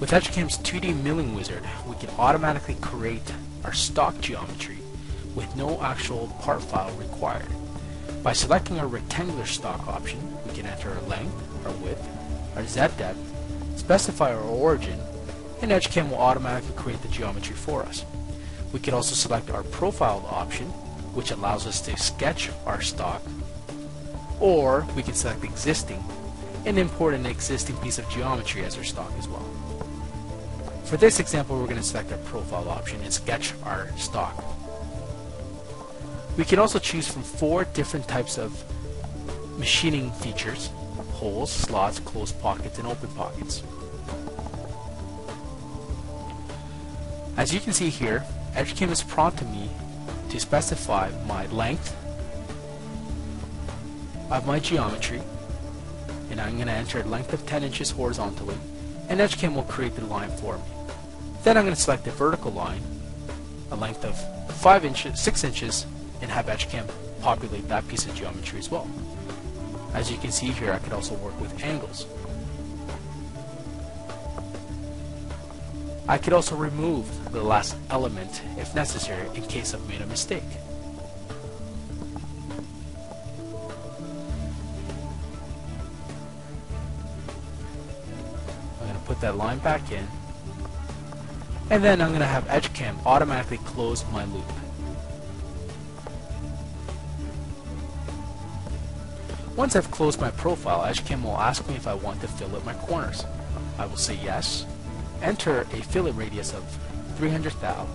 With Edgecam's 2D milling wizard, we can automatically create our stock geometry with no actual part file required. By selecting our rectangular stock option, we can enter our length, our width, our Z depth, specify our origin, and Edgecam will automatically create the geometry for us. We can also select our profile option, which allows us to sketch our stock, or we can select existing and import an existing piece of geometry as our stock as well. For this example, we're going to select our profile option and sketch our stock. We can also choose from 4 different types of machining features: holes, slots, closed pockets, and open pockets. As you can see here, Edgecam is prompting me to specify my length of my geometry, and I'm going to enter a length of 10 inches horizontally, and Edgecam will create the line for me. Then I'm going to select a vertical line, a length of 6 inches, and have Edgecam populate that piece of geometry as well. As you can see here, I could also work with angles. I could also remove the last element if necessary in case I've made a mistake. I'm going to put that line back in, and then I'm going to have Edgecam automatically close my loop. Once I've closed my profile, Edgecam will ask me if I want to fillet my corners. I will say yes, enter a fillet radius of 300 thou,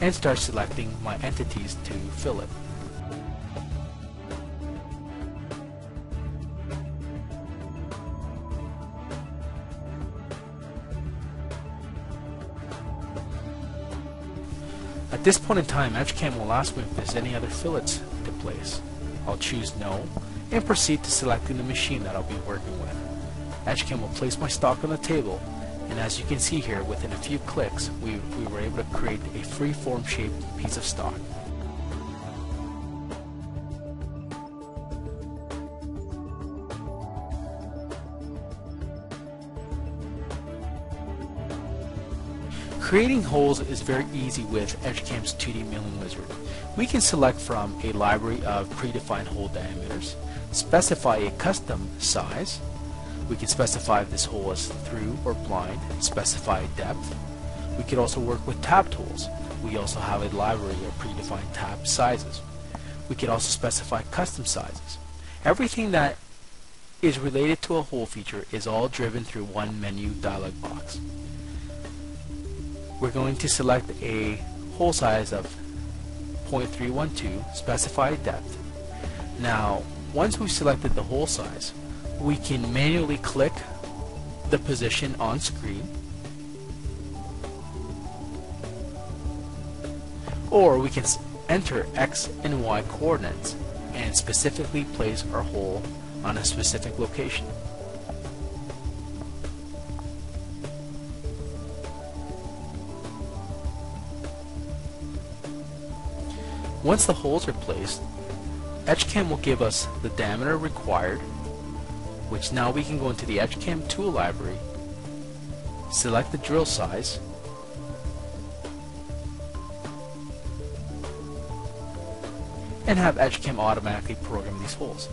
and start selecting my entities to fillet. At this point in time, Edgecam will ask me if there's any other fillets to place. I'll choose no and proceed to selecting the machine that I'll be working with. Edgecam will place my stock on the table, and as you can see here, within a few clicks we were able to create a free-form shaped piece of stock. Creating holes is very easy with Edgecam's 2D milling wizard. We can select from a library of predefined hole diameters, specify a custom size, we can specify if this hole is through or blind, specify a depth. We can also work with tapped holes. We also have a library of predefined tapped sizes. We can also specify custom sizes. Everything that is related to a hole feature is all driven through one menu dialog box. We're going to select a hole size of 0.312, specify a depth. Now, once we've selected the hole size, we can manually click the position on screen, or we can enter X and Y coordinates and specifically place our hole on a specific location. Once the holes are placed, Edgecam will give us the diameter required, which now we can go into the Edgecam tool library, select the drill size, and have Edgecam automatically program these holes.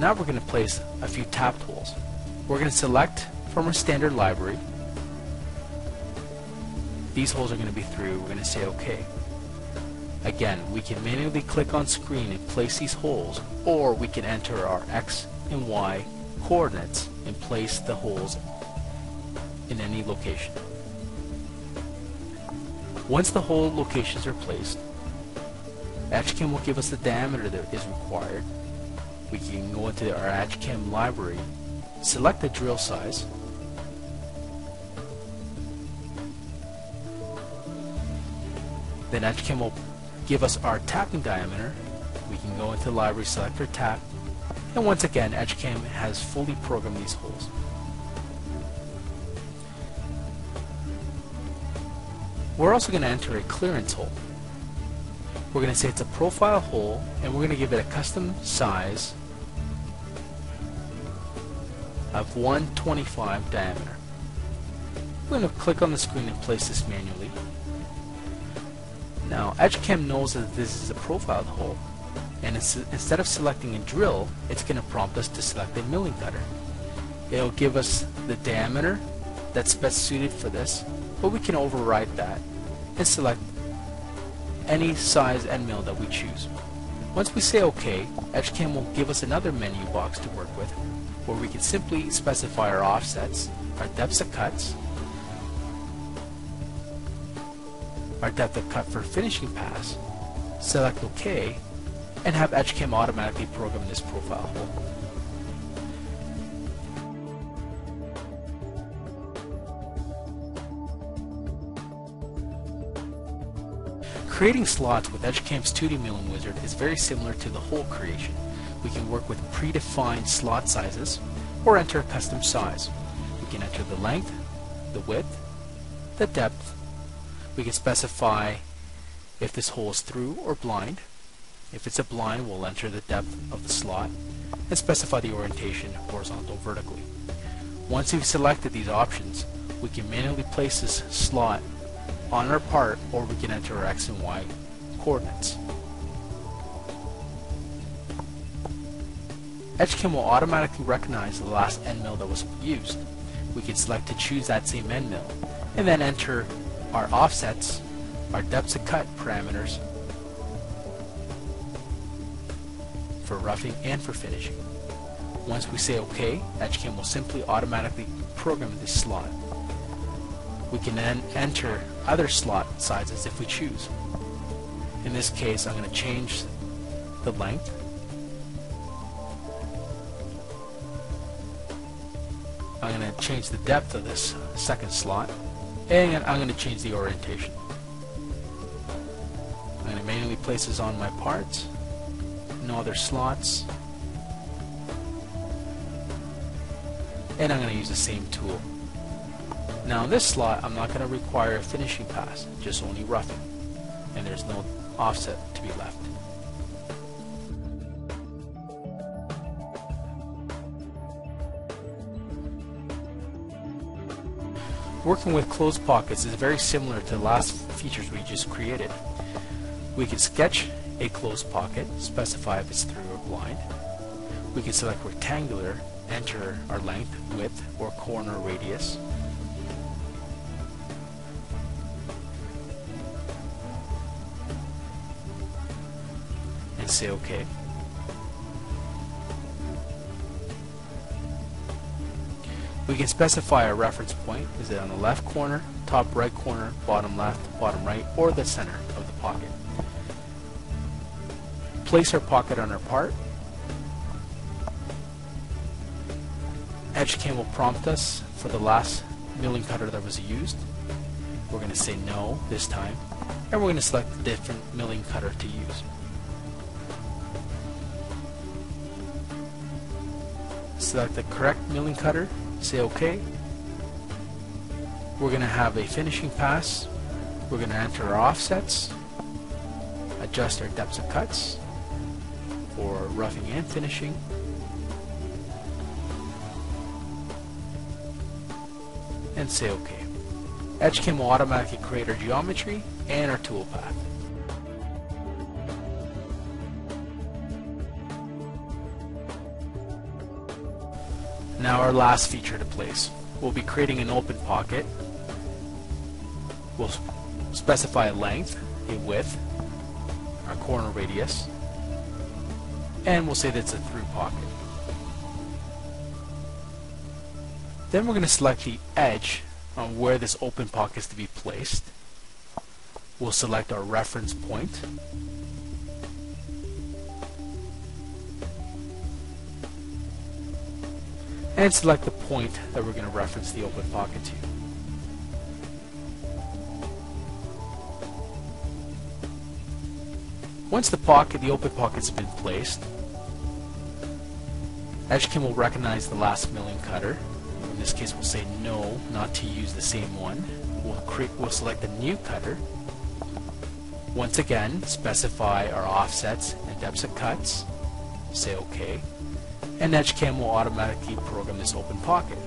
Now we're going to place a few tapped holes. We're going to select from our standard library. These holes are going to be through. We're going to say OK. Again, we can manually click on screen and place these holes, or we can enter our X and Y coordinates and place the holes in any location. Once the hole locations are placed, Edgecam will give us the diameter that is required. We can go into our Edgecam library, select the drill size, then Edgecam will give us our tapping diameter. We can go into the library, select our tap, and once again Edgecam has fully programmed these holes. We're also going to enter a clearance hole. We're going to say it's a profile hole, and we're going to give it a custom size of 1/25 diameter. We're going to click on the screen and place this manually. Now, Edgecam knows that this is a profiled hole, and instead of selecting a drill, it's going to prompt us to select a milling cutter. It'll give us the diameter that's best suited for this, but we can override that and select any size and mill that we choose. Once we say OK, Edgecam will give us another menu box to work with, where we can simply specify our offsets, our depths of cuts, our depth of cut for finishing pass, select OK, and have Edgecam automatically program this profile hole. Creating slots with Edgecam's 2D milling wizard is very similar to the hole creation. We can work with predefined slot sizes or enter a custom size. We can enter the length, the width, the depth. We can specify if this hole is through or blind. If it's a blind, we'll enter the depth of the slot and specify the orientation horizontal, vertically. Once we've selected these options, we can manually place this slot on our part, or we can enter our X and Y coordinates. Edgecam will automatically recognize the last end mill that was used. We can select to choose that same end mill, and then enter our offsets, our depths of cut parameters for roughing and for finishing. Once we say OK, Edgecam will simply automatically program this slot. We can then enter other slot sizes if we choose. In this case, I'm going to change the length. I'm going to change the depth of this second slot, and I'm going to change the orientation. I'm going to manually place this on my parts. No other slots. And I'm going to use the same tool. Now in this slot, I'm not going to require a finishing pass, just only roughing, and there's no offset to be left. Working with closed pockets is very similar to the last features we just created. We can sketch a closed pocket, specify if it's through or blind. We can select rectangular, enter our length, width, or corner radius. And say OK. We can specify our reference point. Is it on the left corner, top right corner, bottom left, bottom right, or the center of the pocket? Place our pocket on our part. Edgecam will prompt us for the last milling cutter that was used. We're going to say no this time, and we're going to select a different milling cutter to use. Select the correct milling cutter, say OK. We're going to have a finishing pass. We're going to enter our offsets, adjust our depths of cuts for roughing and finishing, and say OK. Edgecam will automatically create our geometry and our toolpath. Now our last feature to place. We'll be creating an open pocket. We'll specify a length, a width, our corner radius, and we'll say that it's a through pocket. Then we're going to select the edge on where this open pocket is to be placed. We'll select our reference point. And select the point that we're going to reference the open pocket to. Once the open pocket's been placed, Edgecam will recognize the last milling cutter. In this case, we'll say no, not to use the same one. We'll select a new cutter. Once again, specify our offsets and depths of cuts. Say OK. and Edgecam will automatically program this open pocket.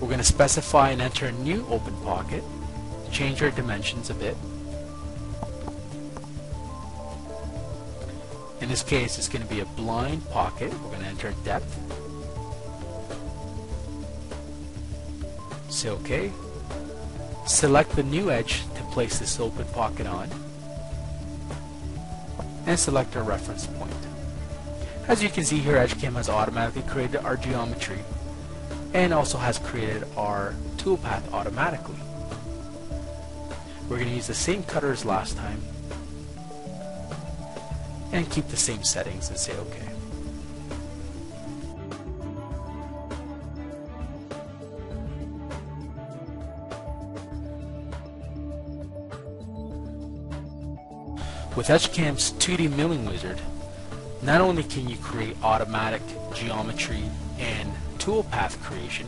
We're going to specify and enter a new open pocket, change our dimensions a bit. In this case, it's going to be a blind pocket. We're going to enter depth. Say OK. Select the new edge to place this open pocket on, and select our reference point. As you can see here, Edgecam has automatically created our geometry and also has created our toolpath automatically. We're going to use the same cutter as last time and keep the same settings and say OK. With Edgecam's 2D milling wizard, not only can you create automatic geometry and toolpath creation,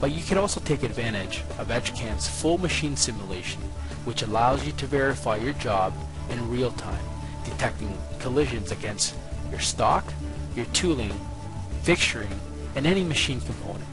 but you can also take advantage of Edgecam's full machine simulation, which allows you to verify your job in real time, detecting collisions against your stock, your tooling, fixturing, and any machine component.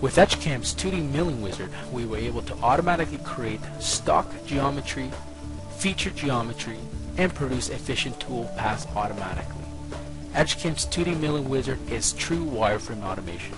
With Edgecam's 2D milling wizard, we were able to automatically create stock geometry, feature geometry, and produce efficient toolpaths automatically. Edgecam's 2D milling wizard is true wireframe automation.